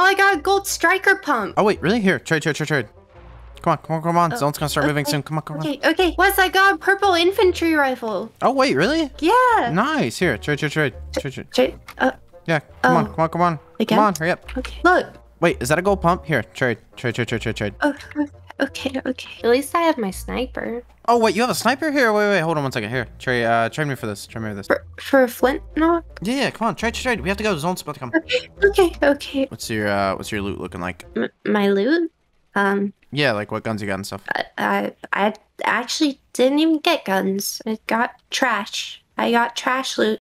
Oh, I got a gold striker pump. Oh, wait, really? Here, trade. Come on, come on. Zone's gonna start moving soon. Come on. Okay. Wes, I got a purple infantry rifle. Oh, wait, really? Yeah. Nice. Here, trade. Yeah, come on. Again? Come on, hurry up. Okay. Look. Wait, is that a gold pump? Here, trade. Oh, okay. At least I have my sniper. Oh, wait, you have a sniper? Here, wait, hold on one second. Here, trade me for this. For a flint knock? Yeah, come on, trade. We have to go. Zone's about to come. Okay. What's your loot looking like? My loot? Yeah, like what guns you got and stuff. I actually didn't even get guns. I got trash. I got trash loot.